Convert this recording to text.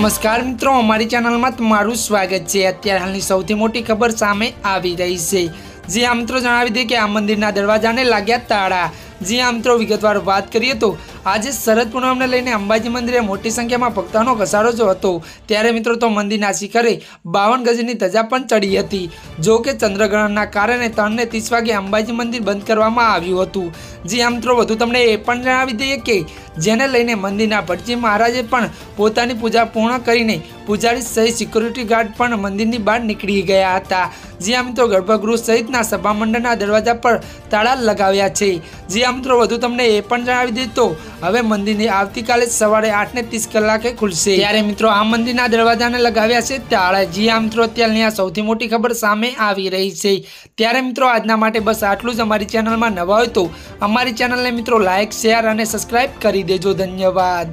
नमस्कार मित्रों, हमारी चैनल में तमारू स्वागत है। अत्यारे हालनी सौथी मोटी खबर सामे आवी रही छे। जी हाँ मित्रों, जणावी दे के आ मंदिरना दरवाजाने लाग्या ताळा। जी हाँ मित्रों, विगतवार बात करिए तो आज शरद पूनमने लईने अंबाजी मंदिरे मोटी संख्या में भक्तों घसारो जो हतो, त्यारे मित्रों तो मंदिरना शिखरे 52 गजनी धजा पण चढ़ी हती। जो के चंद्रग्रहणना कारणे 3:30 वागे अंबाजी मंदिर बंद करवामां आव्युं हतुं। जी हाँ मित्रों, वधु तमने ए पण जणावी दईए के जेने लईने मंदिरना भटजी महाराजे पण पोतानी पूजा पूर्ण करीने पुजारी सहित सिक्योरिटी गार्ड पण मंदिरनी बहार निकळी गया हता। जी हाँ मित्रों, गर्भगृह सहितना सभा मंडळना दरवाजा पर ताळा लगाव्या छे। जी हाँ मित्रों, वधु तमने ए पण जणावी दईए तो हवे मंदिर आवतीकाले सवारे 8:30 कलाके खुलशे। त्यारे मित्रों आ मंदिरना दरवाजाने लगाव्या छे ताळा। जी हाँ मित्रों, अत्यारनी आ सौथी मोटी खबर सामे आवी रही छे। त्यारे मित्रों आजना माटे बस आटलुं ज। अमारी चेनलमां नवा होय तो अमारी चेनलने मित्रों लाइक, शेयर अने सब्सक्राइब करी देजो। धन्यवाद।